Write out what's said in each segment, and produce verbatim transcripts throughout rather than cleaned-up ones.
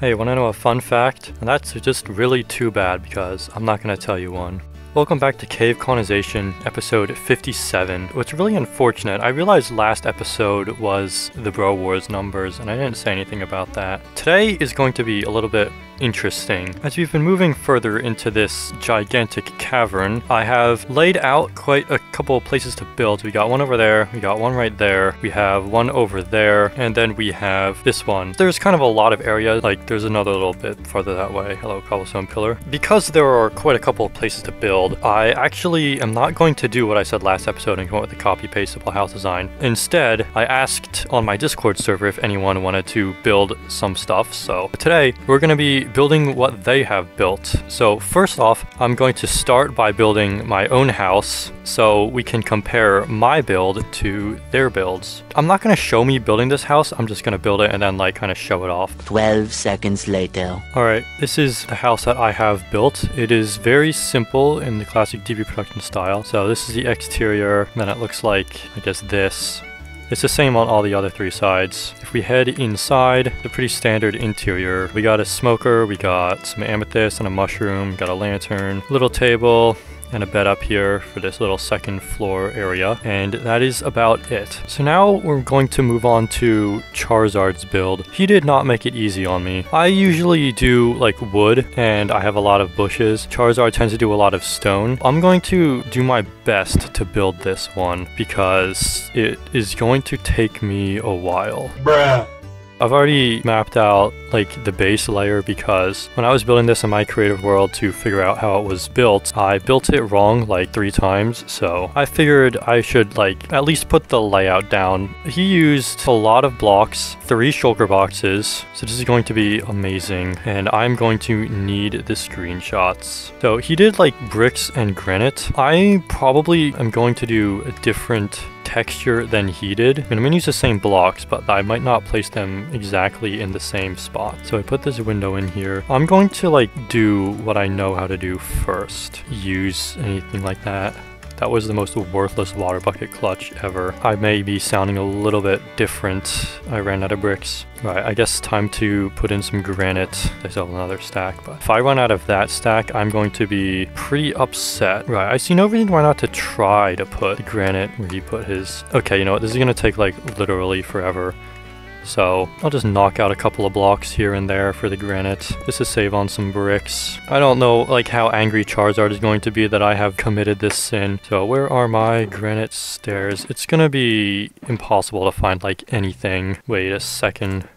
Hey, wanna know a fun fact? And that's just really too bad because I'm not gonna tell you one. Welcome back to Cave Colonization, episode fifty-seven. What's really unfortunate, I realized last episode was the Bro Wars numbers, and I didn't say anything about that. Today is going to be a little bit interesting. As we've been moving further into this gigantic cavern, I have laid out quite a couple of places to build. We got one over there, we got one right there, we have one over there, and then we have this one. There's kind of a lot of area, like there's another little bit farther that way. Hello, cobblestone pillar. Because there are quite a couple of places to build, I actually am not going to do what I said last episode and come up with a copy-pasteable house design. Instead, I asked on my Discord server if anyone wanted to build some stuff, so today we're going to be building what they have built. So first off, I'm going to start by building my own house so we can compare my build to their builds. I'm not going to show me building this house, I'm just going to build it and then like kind of show it off. twelve seconds later. Alright, this is the house that I have built. It is very simple in the classic D B Production style. So this is the exterior, and then it looks like, I guess, this. It's the same on all the other three sides. If we head inside, it's a pretty standard interior. We got a smoker, we got some amethyst and a mushroom, got a lantern, little table, and a bed up here for this little second floor area. And that is about it. So now we're going to move on to Charizard's build. He did not make it easy on me. I usually do like wood and I have a lot of bushes. Charizard tends to do a lot of stone. I'm going to do my best to build this one because it is going to take me a while. Bruh. I've already mapped out like the base layer because when I was building this in my creative world to figure out how it was built, I built it wrong like three times, so I figured I should like at least put the layout down. He used a lot of blocks, three shulker boxes, so this is going to be amazing and I'm going to need the screenshots. So he did like bricks and granite. I probably am going to do a different texture than he did. And I'm gonna use the same blocks, but I might not place them exactly in the same spot. So I put this window in here. I'm going to like do what I know how to do first. Use anything like that. That was the most worthless water bucket clutch ever. I may be sounding a little bit different. I ran out of bricks. Right, I guess time to put in some granite. There's another stack, but if I run out of that stack, I'm going to be pretty upset. Right, I see no reason why not to try to put granite where he put his. Okay, you know what? This is gonna take like literally forever. So I'll just knock out a couple of blocks here and there for the granite, just to save on some bricks. I don't know like how angry Charizard is going to be that I have committed this sin. So where are my granite stairs? It's gonna be impossible to find like anything. Wait a second.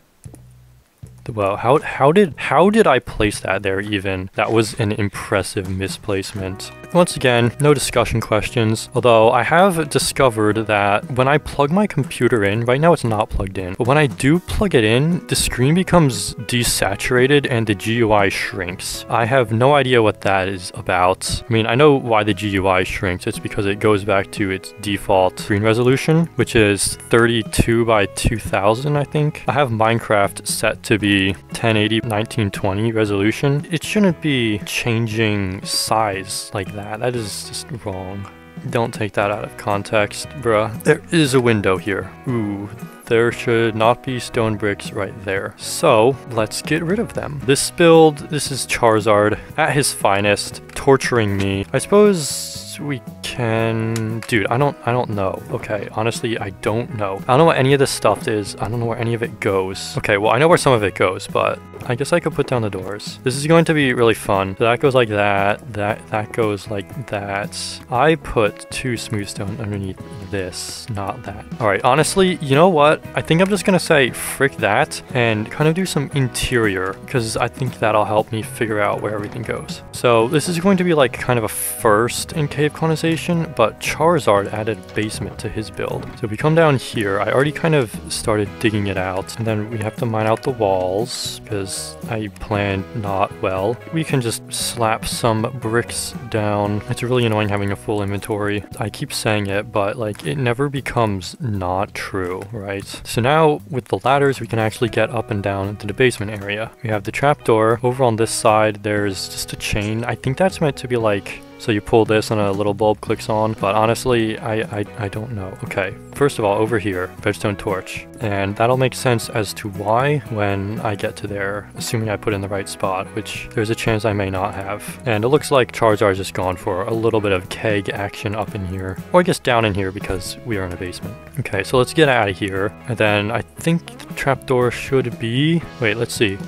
Wow, how, how did how did I place that there even? That was an impressive misplacement. Once again, no discussion questions, although I have discovered that when I plug my computer in, right now it's not plugged in, but when I do plug it in, the screen becomes desaturated and the G U I shrinks. I have no idea what that is about. I mean, I know why the G U I shrinks. It's because it goes back to its default screen resolution, which is thirty-two by two thousand, I think. I have Minecraft set to be ten eighty by nineteen twenty resolution. It shouldn't be changing size like that. That is just wrong. Don't take that out of context, bruh. There is a window here. Ooh, there should not be stone bricks right there. So let's get rid of them. This build, this is Charizard at his finest, torturing me. I suppose we can... Dude, I don't, I don't know. Okay, honestly, I don't know. I don't know what any of this stuff is. I don't know where any of it goes. Okay, well, I know where some of it goes, but I guess I could put down the doors. This is going to be really fun. So that goes like that. That that goes like that. I put two smooth stone underneath this, not that. All right, honestly, you know what? I think I'm just gonna say frick that and kind of do some interior because I think that'll help me figure out where everything goes. So this is going to be like kind of a first in Cave Colonization, but Charizard added basement to his build. So if we come down here, I already kind of started digging it out, and then we have to mine out the walls because I planned not well. We can just slap some bricks down. It's really annoying having a full inventory. I keep saying it, but like it never becomes not true, right? So now with the ladders, we can actually get up and down into the basement area. We have the trapdoor. Over on this side, there's just a chain. I think that's meant to be like So you pull this and a little bulb clicks on, but honestly, I, I, I don't know. Okay, first of all, over here, Redstone Torch, and that'll make sense as to why when I get to there, assuming I put in the right spot, which there's a chance I may not have. And it looks like Charizard's just gone for a little bit of keg action up in here, or I guess down in here because we are in a basement. Okay, so let's get out of here, and then I think the trapdoor should be... wait, let's see.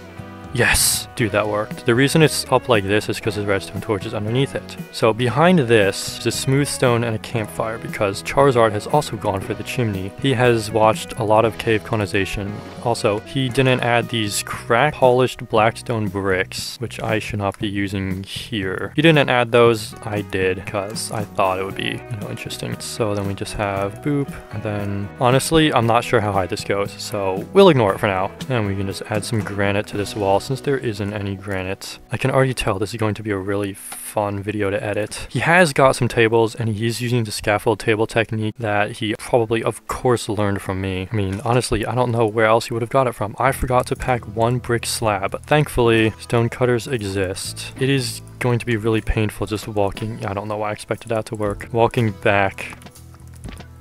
Yes! Dude, that worked. The reason it's up like this is because the redstone torch is underneath it. So behind this is a smooth stone and a campfire because Charizard has also gone for the chimney. He has watched a lot of Cave Colonization. Also, he didn't add these cracked polished blackstone bricks, which I should not be using here. He didn't add those, I did, because I thought it would be, you know, interesting. So then we just have boop, and then honestly, I'm not sure how high this goes, so we'll ignore it for now. And we can just add some granite to this wall. Since there isn't any granite, I can already tell this is going to be a really fun video to edit. He has got some tables, and he's using the scaffold table technique that he probably, of course, learned from me. I mean, honestly, I don't know where else he would have got it from. I forgot to pack one brick slab. Thankfully, stone cutters exist. It is going to be really painful just walking. I don't know why I expected that to work. Walking back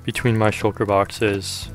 between my shulker boxes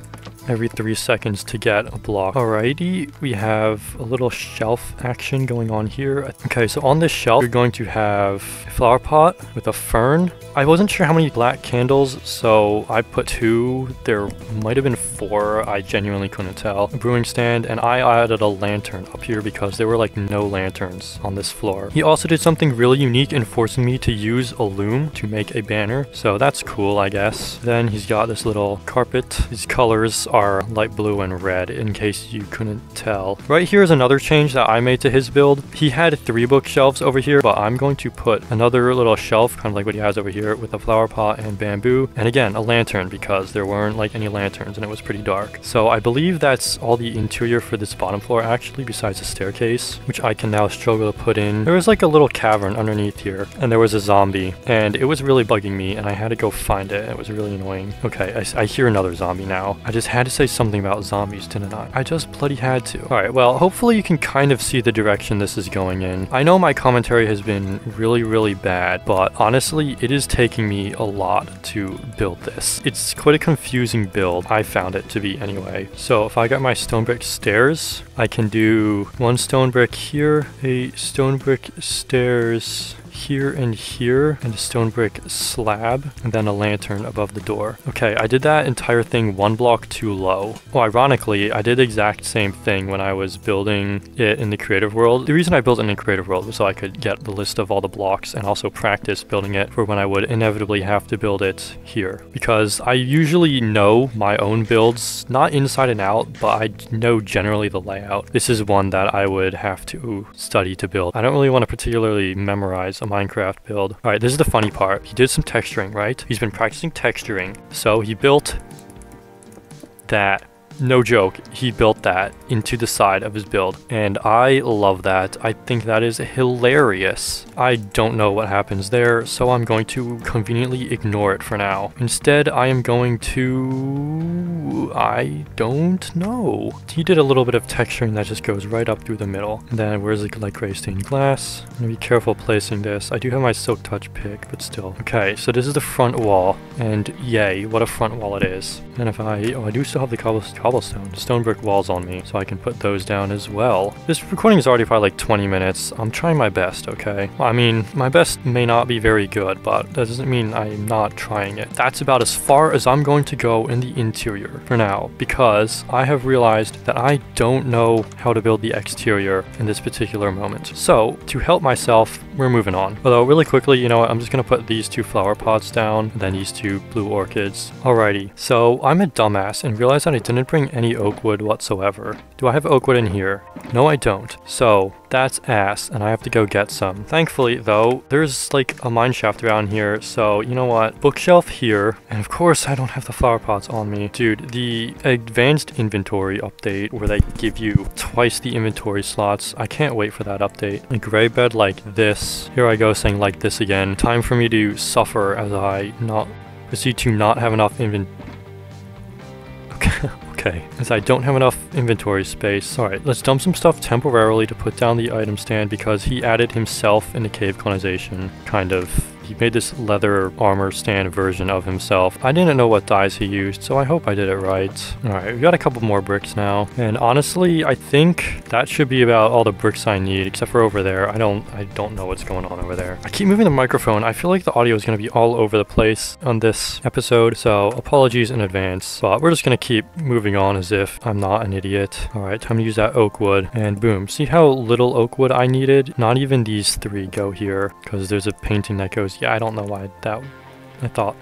every three seconds to get a block. Alrighty, we have a little shelf action going on here. Okay, so on this shelf, you're going to have a flower pot with a fern. I wasn't sure how many black candles, so I put two. There might have been four. I genuinely couldn't tell. A brewing stand, and I added a lantern up here because there were like no lanterns on this floor. He also did something really unique in forcing me to use a loom to make a banner, so that's cool, I guess. Then he's got this little carpet. These colors are Are light blue and red, in case you couldn't tell. Right here is another change that I made to his build. He had three bookshelves over here, but I'm going to put another little shelf, kind of like what he has over here, with a flower pot and bamboo, and again a lantern because there weren't like any lanterns and it was pretty dark. So I believe that's all the interior for this bottom floor, actually, besides the staircase, which I can now struggle to put in. There was like a little cavern underneath here, and there was a zombie, and it was really bugging me, and I had to go find it. It was really annoying. Okay, I, I hear another zombie now. I just had to say something about zombies, didn't I? I just bloody had to. Alright, well, hopefully you can kind of see the direction this is going in. I know my commentary has been really, really bad, but honestly, it is taking me a lot to build this. It's quite a confusing build. I found it to be anyway. So if I got my stone brick stairs, I can do one stone brick here, a stone brick stairs here and here, and a stone brick slab, and then a lantern above the door. Okay, I did that entire thing one block too low. Well, ironically, I did the exact same thing when I was building it in the creative world. The reason I built it in the creative world was so I could get the list of all the blocks and also practice building it for when I would inevitably have to build it here. Because I usually know my own builds, not inside and out, but I know generally the layout. This is one that I would have to study to build. I don't really want to particularly memorize a Minecraft build. All right, this is the funny part. He did some texturing, right? He's been practicing texturing. So he built that. No joke, he built that into the side of his build, and I love that. I think that is hilarious. I don't know what happens there, so I'm going to conveniently ignore it for now. Instead, I am going to... I don't know. He did a little bit of texturing that just goes right up through the middle. And then where's the light gray stained glass? I'm gonna be careful placing this. I do have my silk touch pick, but still. Okay, so this is the front wall, and yay, what a front wall it is. And if I... oh, I do still have the cobblestone. cobblestone stone brick walls on me, so I can put those down as well. This recording is already probably like twenty minutes. I'm trying my best. Okay, I mean, my best may not be very good, but that doesn't mean I'm not trying it. That's about as far as I'm going to go in the interior for now, because I have realized that I don't know how to build the exterior in this particular moment. So to help myself, we're moving on. Although really quickly, you know what, I'm just gonna put these two flower pots down, and then these two blue orchids. Alrighty, so I'm a dumbass and realized that I didn't bring any oak wood whatsoever. Do I have oak wood in here? No, I don't. So that's ass, and I have to go get some. Thankfully though, there's like a mineshaft around here, so you know what? Bookshelf here, and of course I don't have the flower pots on me. Dude, the advanced inventory update where they give you twice the inventory slots, I can't wait for that update. A gray bed like this. Here I go saying like this again. Time for me to suffer as I not proceed to not have enough inventory. Okay. Okay, as I don't have enough inventory space. Alright, let's dump some stuff temporarily to put down the item stand because he added himself into Cave Colonization, kind of. He made this leather armor stand version of himself. I didn't know what dyes he used, so I hope I did it right. Alright, we've got a couple more bricks now. And honestly, I think that should be about all the bricks I need, except for over there. I don't I don't know what's going on over there. I keep moving the microphone. I feel like the audio is going to be all over the place on this episode, so apologies in advance. But we're just going to keep moving on as if I'm not an idiot. Alright, time to use that oak wood. And boom. See how little oak wood I needed? Not even these three go here, because there's a painting that goes... Yeah, I don't know why that... I thought...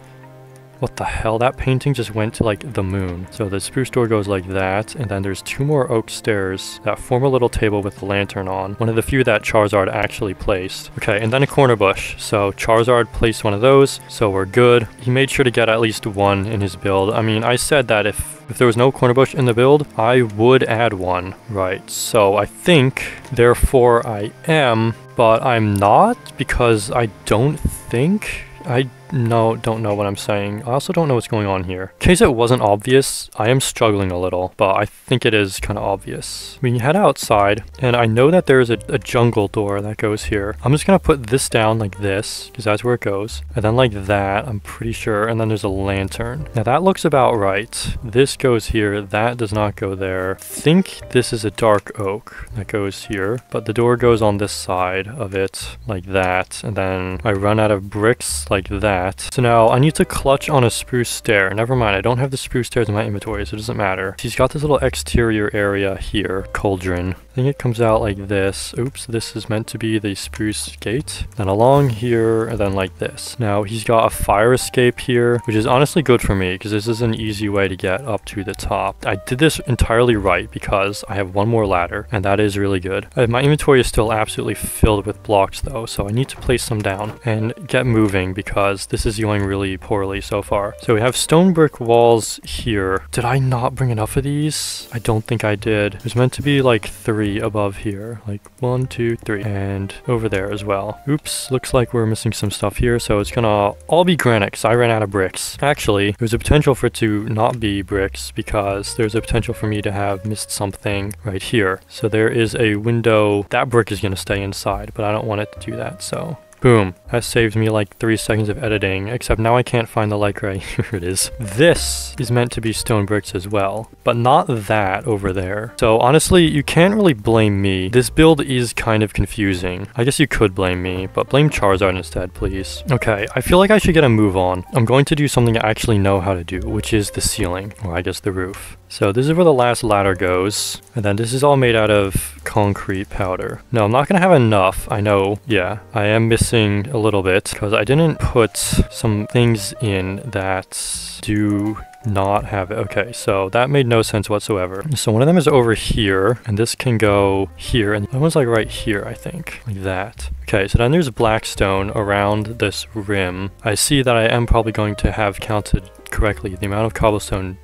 What the hell? That painting just went to like the moon. So the spruce door goes like that, and then there's two more oak stairs that form a little table with a lantern on. One of the few that Charizard actually placed. Okay, and then a corner bush. So Charizard placed one of those, so we're good. He made sure to get at least one in his build. I mean, I said that if If there was no corner bush in the build, I would add one. Right, so I think, therefore I am, but I'm not because I don't think... I no, don't know what I'm saying. I also don't know what's going on here. In case it wasn't obvious, I am struggling a little, but I think it is kind of obvious. We can head outside, and I know that there is a, a jungle door that goes here. I'm just going to put this down like this, because that's where it goes. And then like that, I'm pretty sure. And then there's a lantern. Now that looks about right. This goes here. That does not go there. I think this is a dark oak that goes here, but the door goes on this side of it, like that. And then I run out of bricks, like that. So now I need to clutch on a spruce stair. Never mind, I don't have the spruce stairs in my inventory, so it doesn't matter. He's got this little exterior area here, cauldron. I think it comes out like this. Oops, this is meant to be the spruce gate. Then along here, and then like this. Now he's got a fire escape here, which is honestly good for me because this is an easy way to get up to the top. I did this entirely right because I have one more ladder, and that is really good. Uh, my inventory is still absolutely filled with blocks though, so I need to place them down and get moving because this is going really poorly so far. So we have stone brick walls here. Did I not bring enough of these? I don't think I did. There's meant to be like three above here. Like one, two, three. And over there as well. Oops, looks like we're missing some stuff here. So it's gonna all be granite because I ran out of bricks. Actually, there's a potential for it to not be bricks because there's a potential for me to have missed something right here. So there is a window. That brick is gonna stay inside, but I don't want it to do that, so... Boom. That saved me like three seconds of editing, except now I can't find the lycra. Here it is. This is meant to be stone bricks as well, but not that over there. So honestly, you can't really blame me. This build is kind of confusing. I guess you could blame me, but blame Charizard instead, please. Okay, I feel like I should get a move on. I'm going to do something I actually know how to do, which is the ceiling, or I guess the roof. So this is where the last ladder goes, and then this is all made out of concrete powder. No, I'm not gonna have enough, I know. Yeah, I am missing a little bit, because I didn't put some things in that do not have it. Okay, so that made no sense whatsoever. So one of them is over here, and this can go here, and that one's like right here, I think, like that. Okay, so then there's black stone around this rim. I see that I am probably going to have counted correctly the amount of cobblestone.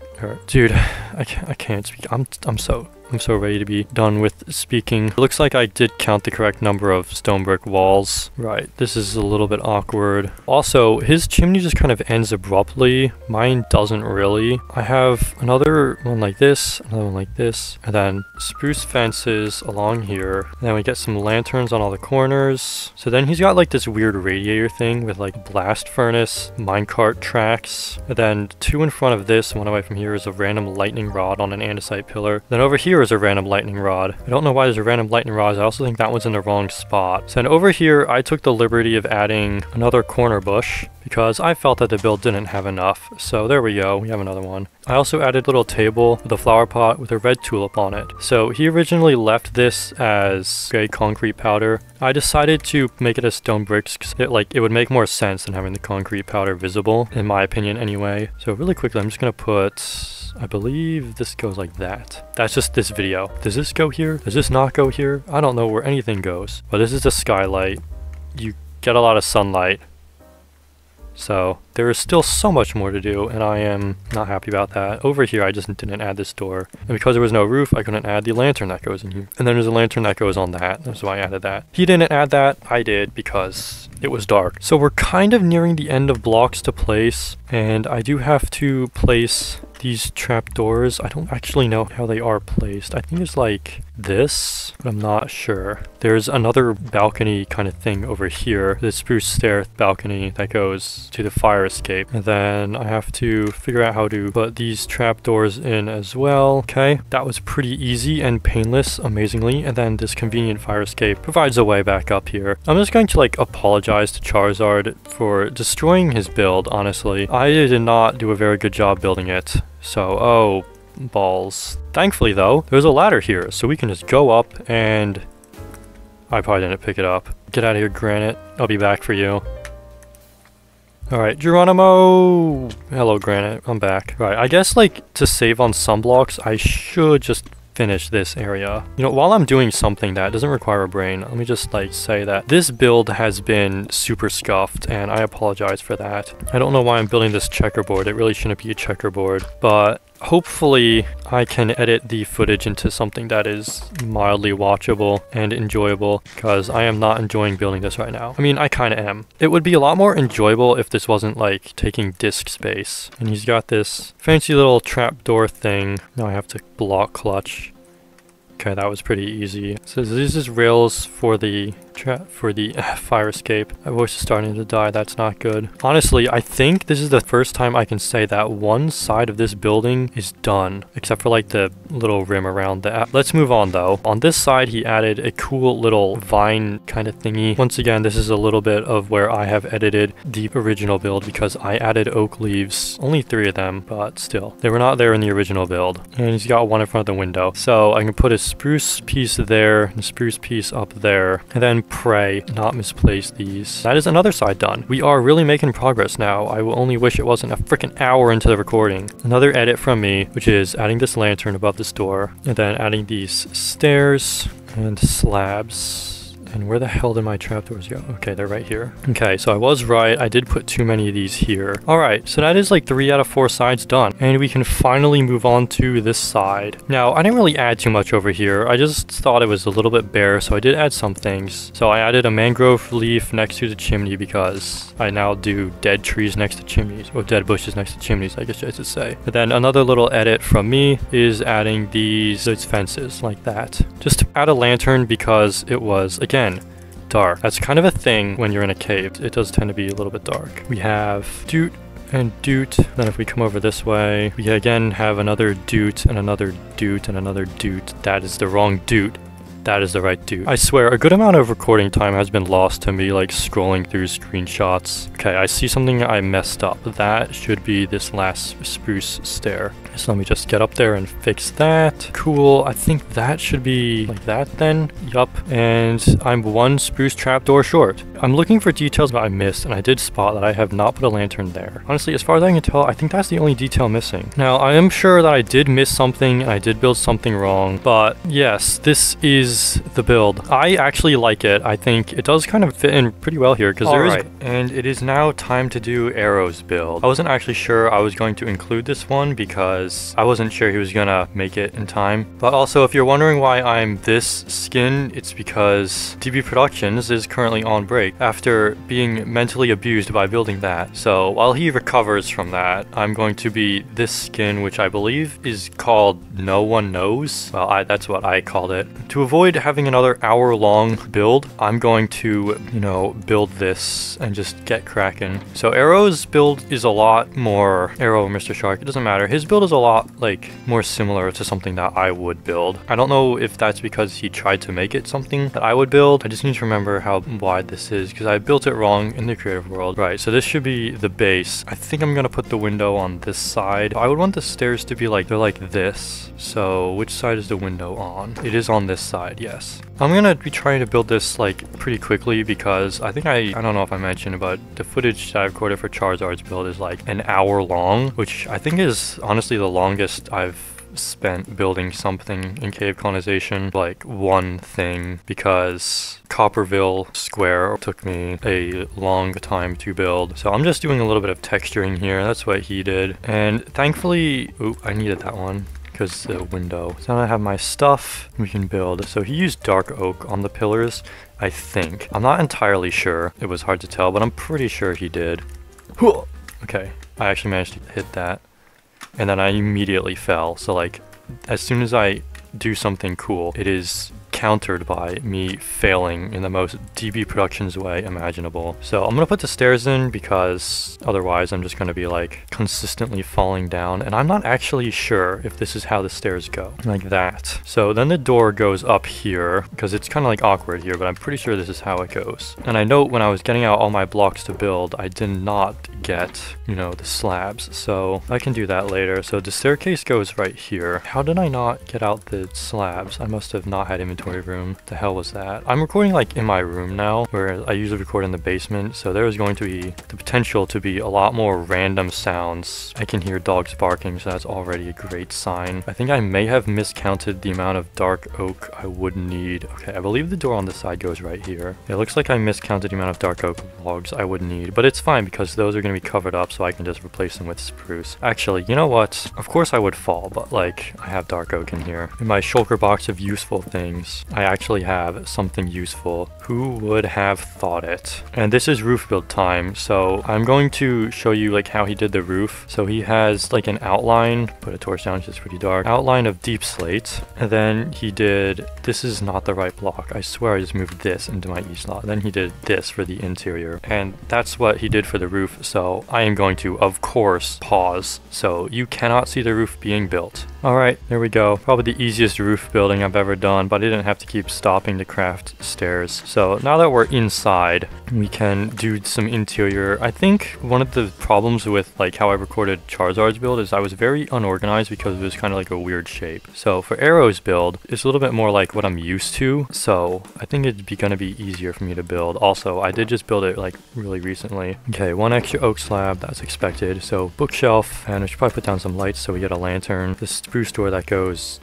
Dude, I can't, I can't speak. I'm, I'm so... I'm so ready to be done with speaking. It looks like I did count the correct number of stone brick walls. Right, this is a little bit awkward. Also, his chimney just kind of ends abruptly. Mine doesn't really. I have another one like this, another one like this, and then spruce fences along here. And then we get some lanterns on all the corners. So then he's got like this weird radiator thing with like blast furnace, minecart tracks, and then two in front of this, one away from here is a random lightning rod on an andesite pillar. Then over here is a random lightning rod. I don't know why there's a random lightning rod. I also think that one's in the wrong spot. So then over here, I took the liberty of adding another corner bush because I felt that the build didn't have enough. So there we go. We have another one. I also added a little table with a flower pot with a red tulip on it. So he originally left this as gray concrete powder. I decided to make it as stone bricks because it, like, it would make more sense than having the concrete powder visible, in my opinion anyway. So really quickly, I'm just going to put... I believe this goes like that. That's just this video. Does this go here? Does this not go here? I don't know where anything goes. But this is the skylight. You get a lot of sunlight. So there is still so much more to do, and I am not happy about that. Over here, I just didn't add this door. And because there was no roof, I couldn't add the lantern that goes in here. And then there's a lantern that goes on that. That's why I added that. He didn't add that. I did because it was dark. So we're kind of nearing the end of blocks to place. And I do have to place these trap doors. I don't actually know how they are placed. I think it's like... this, but I'm not sure. There's another balcony kind of thing over here, the spruce stair balcony that goes to the fire escape. And then I have to figure out how to put these trapdoors in as well. Okay, that was pretty easy and painless, amazingly. And then this convenient fire escape provides a way back up here. I'm just going to like apologize to Charizard for destroying his build, honestly. I did not do a very good job building it. So, oh, balls. Thankfully though, there's a ladder here, so we can just go up and... I probably didn't pick it up. Get out of here, Granite. I'll be back for you. Alright, Geronimo! Hello, Granite. I'm back. Alright, I guess like, to save on sunblocks, I should just finish this area. You know, while I'm doing something that doesn't require a brain, let me just like say that this build has been super scuffed and I apologize for that. I don't know why I'm building this checkerboard. It really shouldn't be a checkerboard, but hopefully I can edit the footage into something that is mildly watchable and enjoyable, because I am not enjoying building this right now. I mean, I kind of am. It would be a lot more enjoyable if this wasn't like taking disk space. And he's got this fancy little trapdoor thing. Now I have to block clutch. Okay, that was pretty easy. So this is rails for the trap for the uh, fire escape. My voice is starting to die. That's not good. Honestly, I think this is the first time I can say that one side of this building is done, except for like the little rim around that. Let's move on though. On this side, he added a cool little vine kind of thingy. Once again, this is a little bit of where I have edited the original build because I added oak leaves, only three of them, but still, they were not there in the original build. And he's got one in front of the window, so I can put his spruce piece there and spruce piece up there, and then pray not misplace these. That is another side done. We are really making progress now. I will only wish it wasn't a freaking hour into the recording. Another edit from me, which is adding this lantern above this door and then adding these stairs and slabs. And where the hell did my trapdoors go? Okay, they're right here. Okay, so I was right. I did put too many of these here. All right, so that is like three out of four sides done. And we can finally move on to this side. Now, I didn't really add too much over here. I just thought it was a little bit bare, so I did add some things. So I added a mangrove leaf next to the chimney because I now do dead trees next to chimneys, or dead bushes next to chimneys, I guess I should say. But then another little edit from me is adding these, those fences like that. Just to add a lantern because it was, again, dark. That's kind of a thing when you're in a cave. It does tend to be a little bit dark. We have doot and doot. Then if we come over this way, we again have another doot and another doot and another doot. That is the wrong doot. That is the right dude. I swear, a good amount of recording time has been lost to me, like scrolling through screenshots. Okay, I see something I messed up. That should be this last spruce stair. So let me just get up there and fix that. Cool, I think that should be like that then. Yup, and I'm one spruce trapdoor short. I'm looking for details that I missed, and I did spot that I have not put a lantern there. Honestly, as far as I can tell, I think that's the only detail missing. Now, I am sure that I did miss something, and I did build something wrong, but yes, this is the build. I actually like it. I think it does kind of fit in pretty well here because there right. is... And it is now time to do Arrow's build. I wasn't actually sure I was going to include this one because I wasn't sure he was gonna make it in time. But also, if you're wondering why I'm this skin, it's because D B Productions is currently on break after being mentally abused by building that. So while he recovers from that, I'm going to be this skin, which I believe is called No One Knows. Well, I, that's what I called it. To avoid having another hour long build, I'm going to, you know, build this and just get cracking. So Arrow's build is a lot more, Arrow Mister Shark, it doesn't matter. His build is a lot like more similar to something that I would build. I don't know if that's because he tried to make it something that I would build. I just need to remember how wide this is because I built it wrong in the creative world. Right, so this should be the base. I think I'm gonna put the window on this side. I would want the stairs to be like, they're like this. So which side is the window on? It is on this side. Yes. I'm gonna be trying to build this like pretty quickly because I think I, I don't know if I mentioned, but the footage that I recorded for Charizard's build is like an hour long, which I think is honestly the longest I've spent building something in Cave Colonization, like one thing, because Copperville Square took me a long time to build. So I'm just doing a little bit of texturing here. That's what he did. And thankfully, ooh, I needed that one. Because the window. So now I have my stuff we can build. So he used dark oak on the pillars, I think. I'm not entirely sure. It was hard to tell, but I'm pretty sure he did. Okay, I actually managed to hit that. And then I immediately fell. So like, as soon as I do something cool, it is countered by me failing in the most D B Productions way imaginable. So I'm gonna put the stairs in because otherwise I'm just gonna be like consistently falling down, and I'm not actually sure if this is how the stairs go, like that. So then the door goes up here because it's kind of like awkward here, but I'm pretty sure this is how it goes. And I know when I was getting out all my blocks to build, I did not get, you know, the slabs, so I can do that later. So the staircase goes right here. How did I not get out the slabs? I must have not had inventory room. The hell was that? I'm recording like in my room now, where I usually record in the basement, so there is going to be the potential to be a lot more random sounds. I can hear dogs barking, so that's already a great sign. I think I may have miscounted the amount of dark oak I would need. Okay, I believe the door on the side goes right here. It looks like I miscounted the amount of dark oak logs I would need, but it's fine because those are going to be covered up, so I can just replace them with spruce. Actually, you know what? Of course I would fall, but like, I have dark oak in here. In my shulker box of useful things, I actually have something useful. Who would have thought it? And this is roof build time, so I'm going to show you like how he did the roof. So he has like an outline, put a torch down, it's pretty dark, outline of deep slate, and then he did, this is not the right block, I swear I just moved this into my E slot. Then he did this for the interior, and that's what he did for the roof, so I am going to, of course, pause, so you cannot see the roof being built. All right, there we go. Probably the easiest roof building I've ever done, but I didn't have to keep stopping to craft stairs. So now that we're inside, we can do some interior. I think one of the problems with like how I recorded Charizard's build is I was very unorganized because it was kind of like a weird shape. So for Arrow's build, it's a little bit more like what I'm used to, so I think it'd be gonna be easier for me to build. Also, I did just build it like really recently. Okay, one extra oak slab, that's expected. So bookshelf, and I should probably put down some lights so we get a lantern. This spruce door that goes,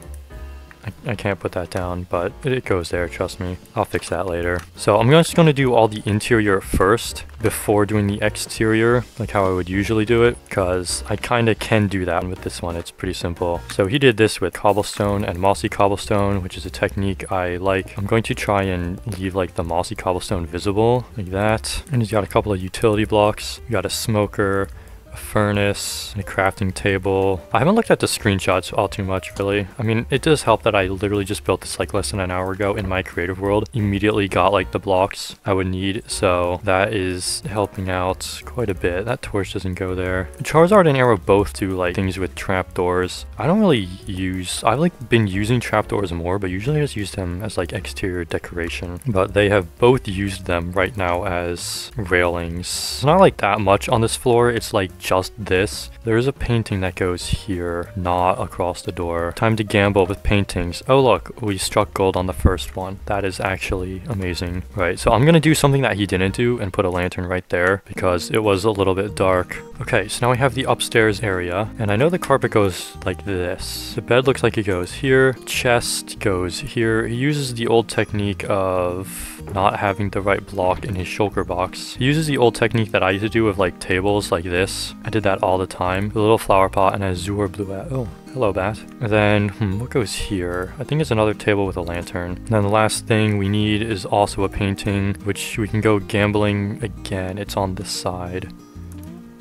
I, I can't put that down, but it, it goes there, trust me. I'll fix that later. So I'm just going to do all the interior first before doing the exterior, like how I would usually do it, because I kind of can do that with this one. It's pretty simple. So he did this with cobblestone and mossy cobblestone, which is a technique I like. I'm going to try and leave like the mossy cobblestone visible, like that. And he's got a couple of utility blocks. We got a smoker, a furnace, and a crafting table. I haven't looked at the screenshots all too much, really. I mean, it does help that I literally just built this like less than an hour ago in my creative world. Immediately got like the blocks I would need, so that is helping out quite a bit. That torch doesn't go there. Charizard and Arrow both do like things with trapdoors. I don't really use, I've like been using trapdoors more, but usually I just use them as like exterior decoration. But they have both used them right now as railings. It's not like that much on this floor. It's like just this. There is a painting that goes here, not across the door. Time to gamble with paintings. Oh look, we struck gold on the first one. That is actually amazing. Right, so I'm gonna do something that he didn't do and put a lantern right there because it was a little bit dark. Okay, so now we have the upstairs area, and I know the carpet goes like this. The bed looks like it goes here. Chest goes here. He uses the old technique of not having the right block in his shulker box. He uses the old technique that I used to do with like tables like this. I did that all the time. The little flower pot and azure bluette. Oh, hello bat. And then, hmm, what goes here? I think it's another table with a lantern. And then the last thing we need is also a painting, which we can go gambling again. It's on this side.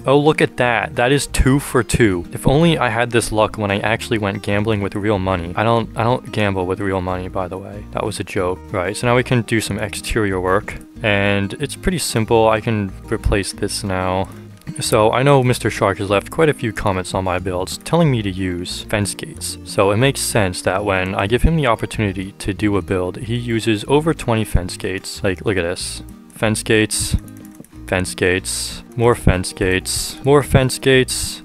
Oh, look at that. That is two for two. If only I had this luck when I actually went gambling with real money. I don't I don't gamble with real money, by the way. That was a joke. Right, so now we can do some exterior work. And it's pretty simple. I can replace this now. So I know Mister Shark has left quite a few comments on my builds telling me to use fence gates. So it makes sense that when I give him the opportunity to do a build, he uses over twenty fence gates. Like, look at this. Fence gates. Fence gates, more fence gates, more fence gates,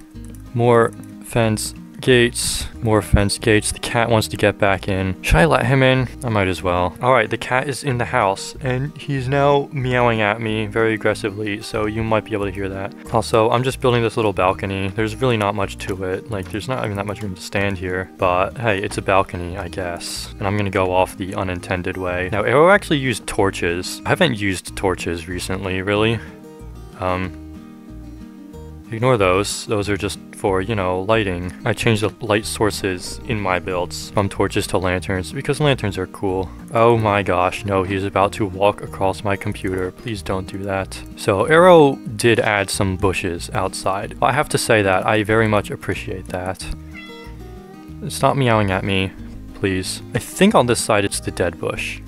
more fence gates, more fence gates. The cat wants to get back in. Should I let him in? I might as well. All right, the cat is in the house and he's now meowing at me very aggressively, so you might be able to hear that. Also, I'm just building this little balcony. There's really not much to it. Like, there's not even that much room to stand here, but hey, it's a balcony, I guess. And I'm gonna go off the unintended way. Now, Arrow actually used torches. I haven't used torches recently, really. Um, ignore those. Those are just for, you know, lighting. I changed the light sources in my builds from torches to lanterns because lanterns are cool. Oh my gosh, no, he's about to walk across my computer. Please don't do that. So Arrow did add some bushes outside. I have to say that I very much appreciate that. Stop meowing at me. please. I think on this side it's the dead bush.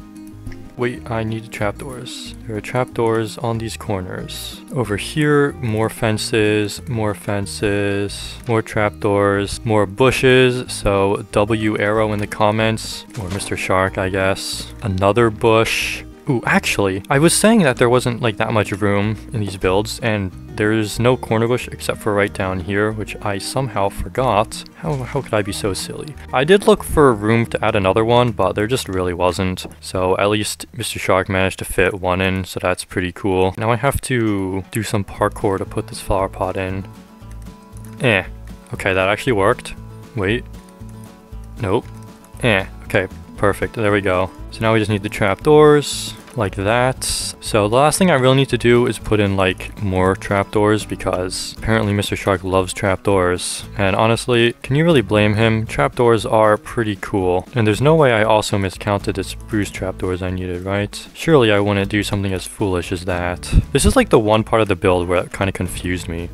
Wait, I need trapdoors. There are trapdoors on these corners. Over here, more fences, more fences, more trapdoors, more bushes. So W Arrow in the comments, or Mister Shark, I guess. Another bush. Ooh, actually, I was saying that there wasn't like that much room in these builds, and there's no corner bush except for right down here, which I somehow forgot. How, how could I be so silly? I did look for room to add another one, but there just really wasn't. So at least Mister Shark managed to fit one in, so that's pretty cool. Now I have to do some parkour to put this flower pot in. Eh. Okay, that actually worked. Wait. Nope. Eh. Okay. Perfect, there we go. So now we just need the trapdoors, like that. So the last thing I really need to do is put in like more trapdoors because apparently Mister Shark loves trapdoors. And honestly, can you really blame him? Trapdoors are pretty cool. And there's no way I also miscounted the spruce trapdoors I needed, right? Surely I wouldn't do something as foolish as that. This is like the one part of the build where it kind of confused me.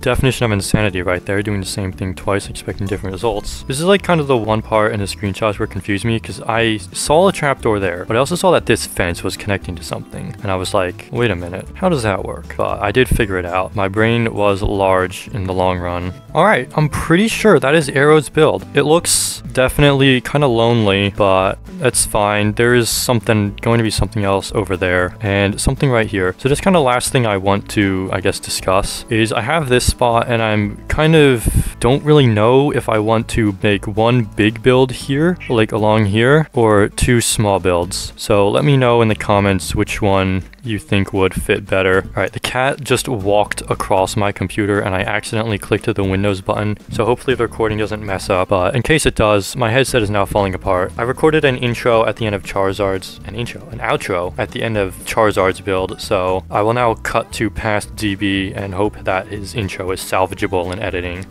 Definition of insanity right there, doing the same thing twice expecting different results. This is like kind of the one part in the screenshots where it confused me because I saw a trapdoor there, but I also saw that this fence was connecting to something, and I was like, wait a minute, how does that work? But I did figure it out. My brain was large in the long run. All right, I'm pretty sure that is Arrow's build. It looks definitely kind of lonely, but that's fine. There is something going to be something else over there and something right here. So this kind of last thing I want to, I guess, discuss is I have this spot, and I'm kind of don't really know if I want to make one big build here, like along here, or two small builds. So let me know in the comments which one you think would fit better. All right, the cat just walked across my computer and I accidentally clicked the Windows button. So hopefully the recording doesn't mess up. Uh, in case it does, my headset is now falling apart. I recorded an intro at the end of Charizard's, an intro, an outro at the end of Charizard's build. So I will now cut to past D B and hope that his intro is salvageable in editing.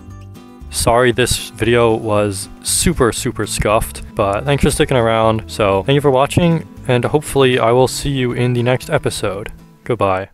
Sorry this video was super, super scuffed, but thanks for sticking around. So thank you for watching, and hopefully I will see you in the next episode. Goodbye.